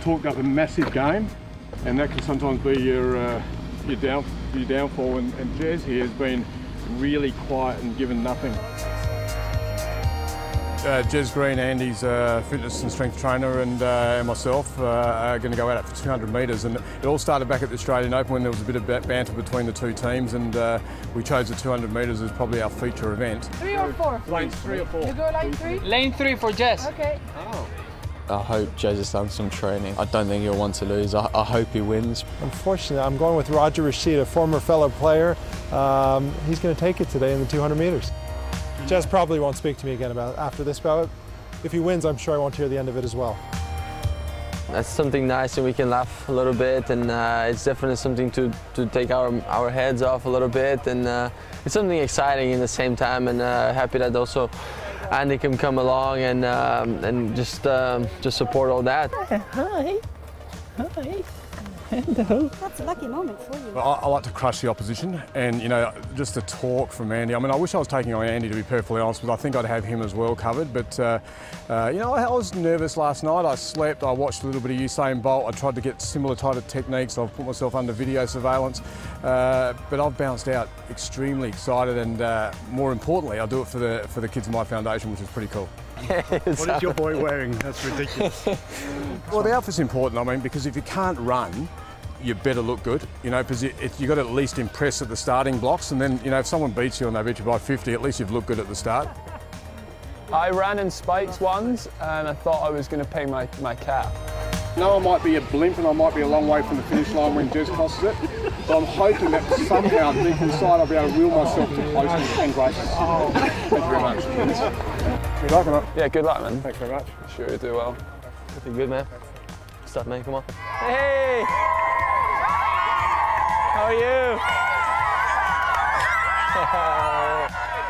talked up a massive game, and that can sometimes be your downfall, and Jez here has been really quiet and given nothing. Jez Green, Andy's fitness and strength trainer, and myself are going to go out for 200 metres. And it all started back at the Australian Open when there was a bit of banter between the two teams, and we chose the 200 metres as probably our feature event. 3 or 4? Lane 3 or 4. You go lane 3? Lane 3 for Jez. Okay. Oh. I hope Jez has done some training. I don't think he'll want to lose. I hope he wins. Unfortunately, I'm going with Roger Rasheed, a former fellow player. He's going to take it today in the 200 metres. Jez probably won't speak to me again about after this bout. If he wins, I'm sure I won't hear the end of it as well. That's something nice, and we can laugh a little bit, and it's definitely something to take our heads off a little bit, and it's something exciting in the same time, and happy that also Andy can come along and just support all that. Hi. Hi. That's a lucky moment for you. I like to crush the opposition, and you know, just the talk from Andy. I mean, I wish I was taking on Andy, to be perfectly honest, but I think I'd have him as well covered. But you know, I was nervous last night. I slept. I watched a little bit of Usain Bolt. I tried to get similar type of techniques. I've put myself under video surveillance, but I've bounced out extremely excited, and more importantly, I do it for the kids in my foundation, which is pretty cool. What is your boy wearing? That's ridiculous. Well, the outfit's important, I mean, because if you can't run, you better look good, you know, because you've got to at least impress at the starting blocks, and then, you know, if someone beats you and they beat you by 50, at least you've looked good at the start. I ran in spikes once, and I thought I was going to pay my cap. No, I might be a blimp and I might be a long way from the finish line when Jez crosses it, but I'm hoping that somehow deep inside I'll be able to will myself to closeness and greatness. Oh. Thank you very much. Good luck, man. Yeah, good luck, man. Thanks very much. Sure you do well. Looking good, man. Stuff, man, come on. Hey! How are you?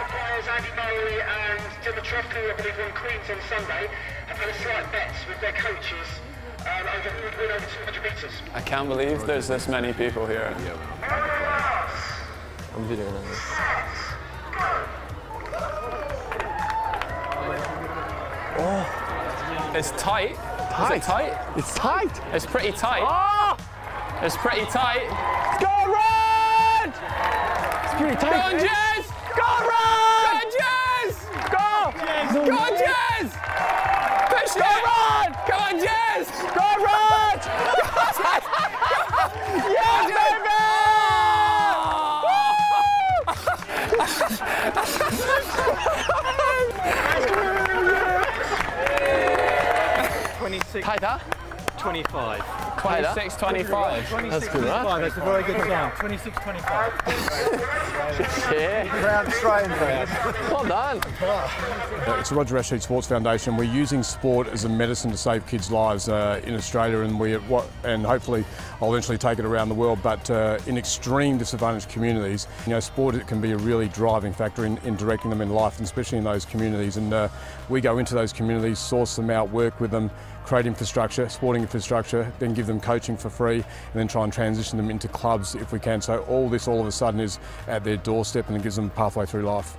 The players Andy Murray and Dimitrov, I believe, won Queen's on Sunday, have had a slight bet with their coaches. I can't believe there's this many people here. I'm videoing this. Oh. It's tight. Tight. Is it tight? It's tight. It's pretty tight. Oh. It's pretty tight. Go run! It's pretty tight. Go on, Jez! Go run! Go, Jez! Go! Go, Jez! Push it! Go run! Come on, Jez! Go run! Yes, baby! Woo! 26. Tighter? 25. Tighter? 26, 25. 26, that's good, right? That's a very good count. 26, 25. Yeah. Round straight in there. Well done. It's the Roger Rasheed Sports Foundation. We're using sport as a medicine to save kids' lives in Australia, and hopefully I'll eventually take it around the world. But in extreme disadvantaged communities, you know, sport it can be a really driving factor in directing them in life, and especially in those communities. And we go into those communities, source them out, work with them, create infrastructure, sporting infrastructure, then give them coaching for free, and then try and transition them into clubs if we can. So all this all of a sudden is at their doorstep, and it gives them a pathway through life.